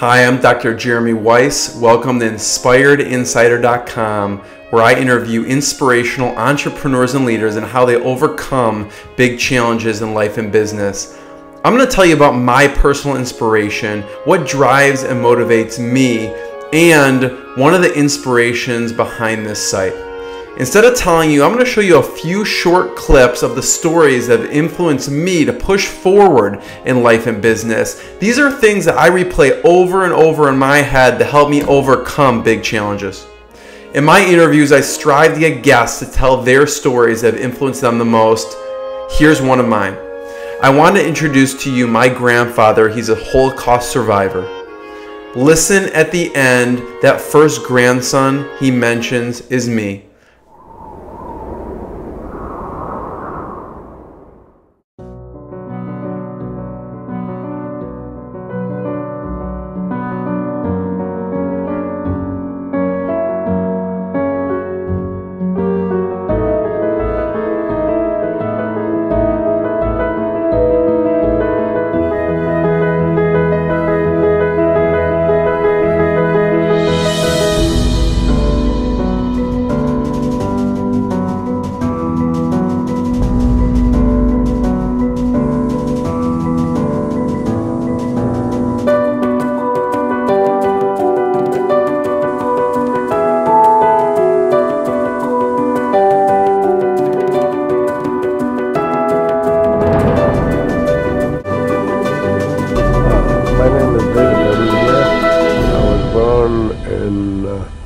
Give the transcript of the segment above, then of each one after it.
Hi, I'm Dr. Jeremy Weisz. Welcome to InspiredInsider.com, where I interview inspirational entrepreneurs and leaders and how they overcome big challenges in life and business. I'm going to tell you about my personal inspiration, what drives and motivates me, and one of the inspirations behind this site. Instead of telling you, I'm going to show you a few short clips of the stories that have influenced me to push forward in life and business. These are things that I replay over and over in my head to help me overcome big challenges. In my interviews, I strive to get guests to tell their stories that have influenced them the most. Here's one of mine. I want to introduce to you my grandfather. He's a Holocaust survivor. Listen at the end, that first grandson he mentions is me.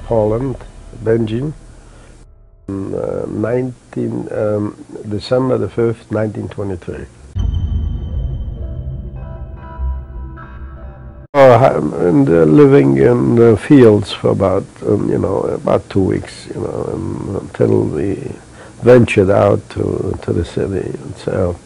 Poland, Belgium, December the 5th, 1923. I'm living in the fields for about 2 weeks, until we ventured out to the city itself.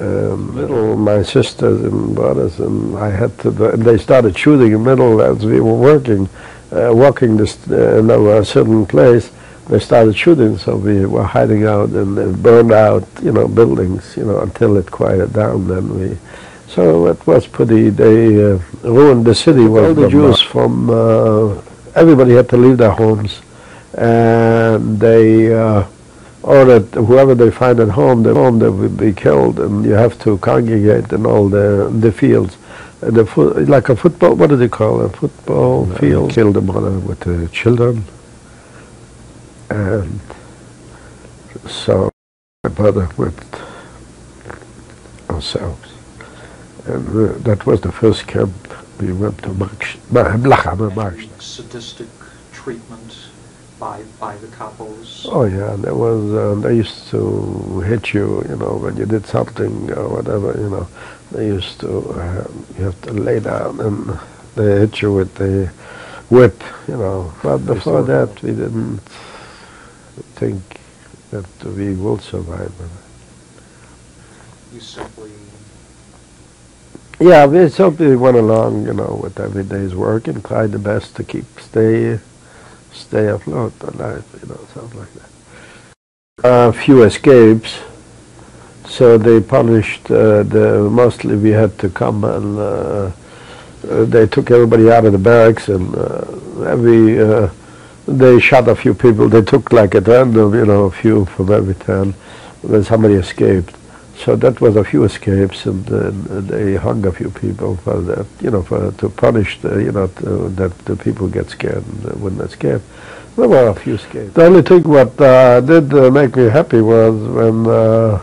My sisters and brothers and I had to. They started shooting in the middle as we were working. Walking this a certain place, they started shooting, so we were hiding out and burned out, buildings, until it quieted down. Then so it was pretty. They ruined the city. All the Jews from everybody had to leave their homes, and they ordered whoever they find at home, they would be killed, and you have to congregate in all the fields. Like a football, what do they call it? A football field. Killed the mother with the children, and so my brother with ourselves. And that was the first camp we went to. Sadistic treatment by the coppers. Oh yeah, there was. They used to hit you, when you did something or whatever, They used to, you have to lay down, and they hit you with the whip, But before that, we didn't think that we will survive. You simply... Yeah, we simply went along, with every day's work and tried the best to stay afloat, alive, something like that. A few escapes. So they punished, mostly we had to come and they took everybody out of the barracks, and they shot a few people. They took like at random, a few from every town. Then somebody escaped. So that was a few escapes, and they hung a few people for that, to punish, that the people get scared and wouldn't escape. There were a few escapes. The only thing what did make me happy was when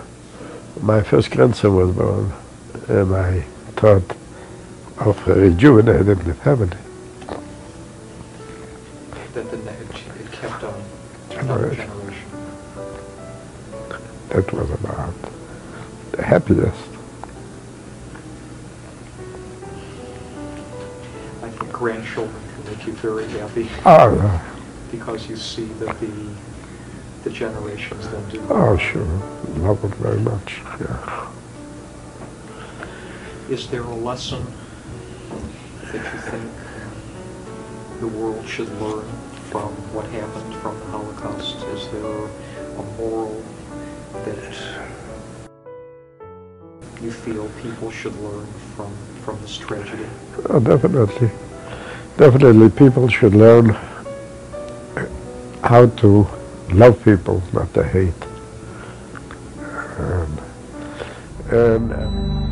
my first grandson was born, and I thought of rejuvenating the family. That it kept on another generation. That was about the happiest. I think grandchildren can make you very happy. Oh, yeah. Because you see that the generations then do. Oh, sure. Love it very much, yeah. Is there a lesson that you think the world should learn from what happened from the Holocaust? Is there a moral that... you feel people should learn from this tragedy? Oh, definitely. Definitely people should learn how to love people, not to hate. And